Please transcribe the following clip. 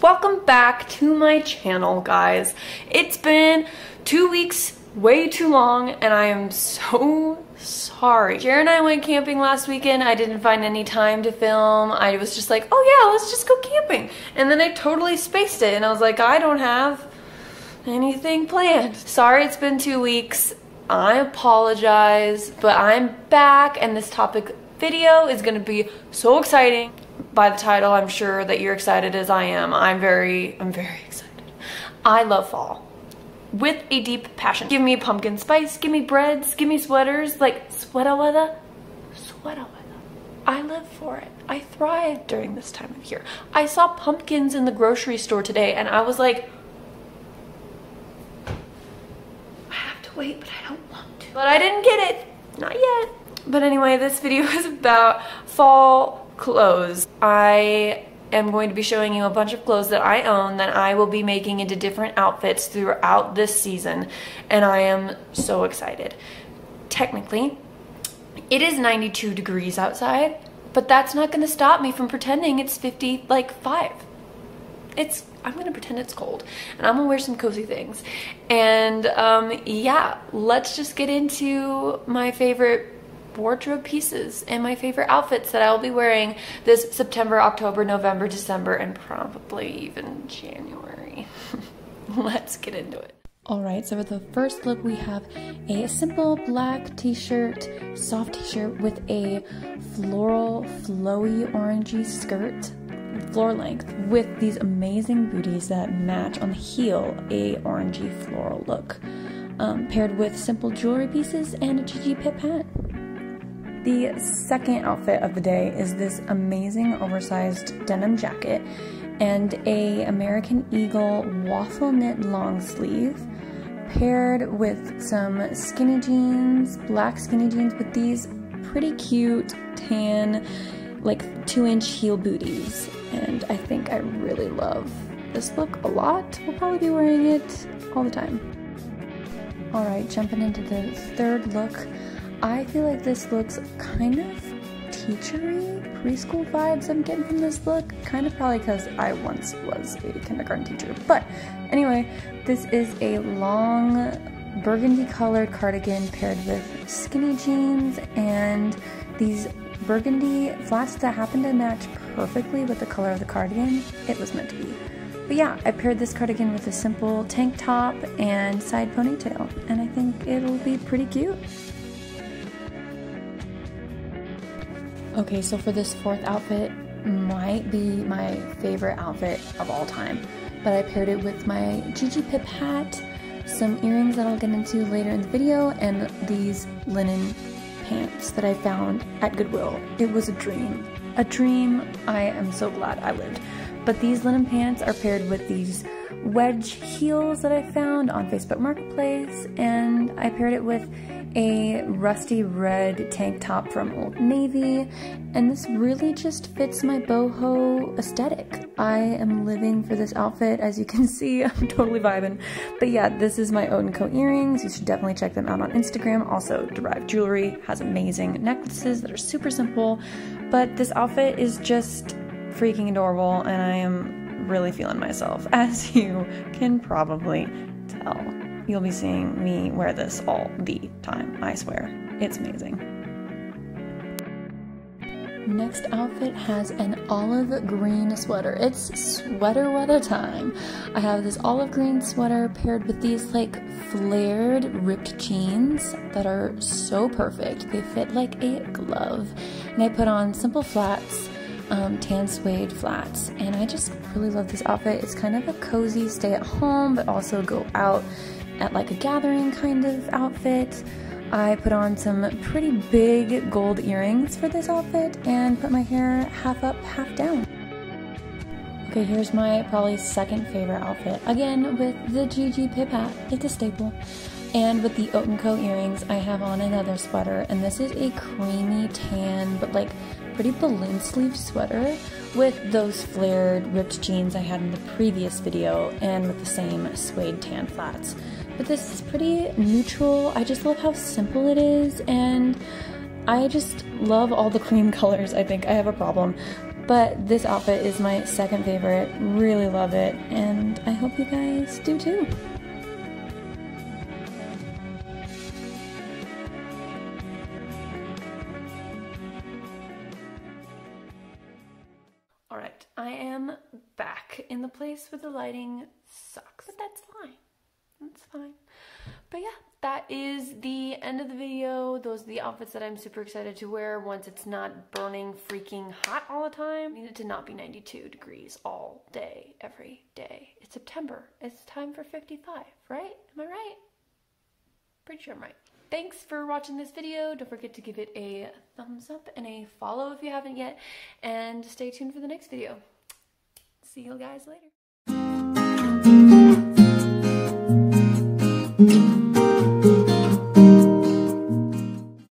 Welcome back to my channel, guys. It's been 2 weeks, way too long, and I am so sorry. Jared and I went camping last weekend. I didn't find any time to film. I was just like, oh yeah, let's just go camping. And then I totally spaced it, and I was like, I don't have anything planned. Sorry it's been 2 weeks. I apologize, but I'm back, and this topic video is gonna be so exciting. By the title, I'm sure that you're excited as I am. I'm very excited. I love fall with a deep passion. Give me pumpkin spice, give me breads, give me sweaters, like sweater weather. I live for it. I thrive during this time of year. I saw pumpkins in the grocery store today and I was like, I have to wait, but I don't want to. But I didn't get it, not yet. But anyway, this video is about fall clothes. I am going to be showing you a bunch of clothes that I own that I will be making into different outfits throughout this season, and I am so excited. Technically, it is 92 degrees outside, but that's not going to stop me from pretending it's 55. I'm going to pretend it's cold, and I'm going to wear some cozy things. And yeah, let's just get into my favorite wardrobe pieces and my favorite outfits that I'll be wearing this September, October, November, December, and probably even January. Let's get into it. Alright, so for the first look we have a simple black t-shirt, soft t-shirt with a floral, flowy, orangey skirt, floor length, with these amazing booties that match on the heel a orangey floral look, paired with simple jewelry pieces and a Gigi Pip hat. The second outfit of the day is this amazing oversized denim jacket and a American Eagle waffle knit long sleeve paired with some skinny jeans, black skinny jeans with these pretty cute tan like 2-inch heel booties. And I think I really love this look a lot. We'll probably be wearing it all the time. Alright, jumping into the third look. I feel like this looks kind of teachery, preschool vibes I'm getting from this look. Kind of probably because I once was a kindergarten teacher. But anyway, this is a long burgundy colored cardigan paired with skinny jeans and these burgundy flats that happen to match perfectly with the color of the cardigan. It was meant to be. But yeah, I paired this cardigan with a simple tank top and side ponytail, and I think it'll be pretty cute. Okay, so for this fourth outfit, might be my favorite outfit of all time, but I paired it with my Gigi Pip hat, some earrings that I'll get into later in the video, and these linen pants that I found at Goodwill. It was a dream. A dream. I am so glad I lived. But these linen pants are paired with these wedge heels that I found on Facebook Marketplace, and I paired it with a rusty red tank top from Old Navy, and this really just fits my boho aesthetic. I am living for this outfit. As you can see, I'm totally vibing. But yeah, this is my Old Navy earrings. You should definitely check them out on Instagram. Also, Derive Jewelry has amazing necklaces that are super simple, but this outfit is just freaking adorable, and I am really feeling myself, as you can probably tell. You'll be seeing me wear this all the time, I swear. It's amazing. Next outfit has an olive green sweater. It's sweater weather time. I have this olive green sweater paired with these like flared ripped jeans that are so perfect. They fit like a glove. And I put on simple flats, tan suede flats, and I just really love this outfit. It's kind of a cozy stay at home, but also go out at like a gathering kind of outfit. I put on some pretty big gold earrings for this outfit and put my hair half up, half down. Okay, here's my probably second favorite outfit. Again, with the Gigi Pip hat, it's a staple. And with the Old Navy earrings, I have on another sweater, and this is a creamy tan, but like pretty balloon sleeve sweater with those flared ripped jeans I had in the previous video and with the same suede tan flats. But this is pretty neutral. I just love how simple it is, and I just love all the cream colors. I think I have a problem, but this outfit is my second favorite. Really love it, and I hope you guys do too. All right, I am back in the place where the lighting sucks, but that's fine. That's fine. But yeah, that is the end of the video. Those are the outfits that I'm super excited to wear once it's not burning freaking hot all the time. I need it to not be 92 degrees all day, every day. It's September. It's time for 55, right? Am I right? Pretty sure I'm right. Thanks for watching this video. Don't forget to give it a thumbs up and a follow if you haven't yet. And stay tuned for the next video. See you guys later.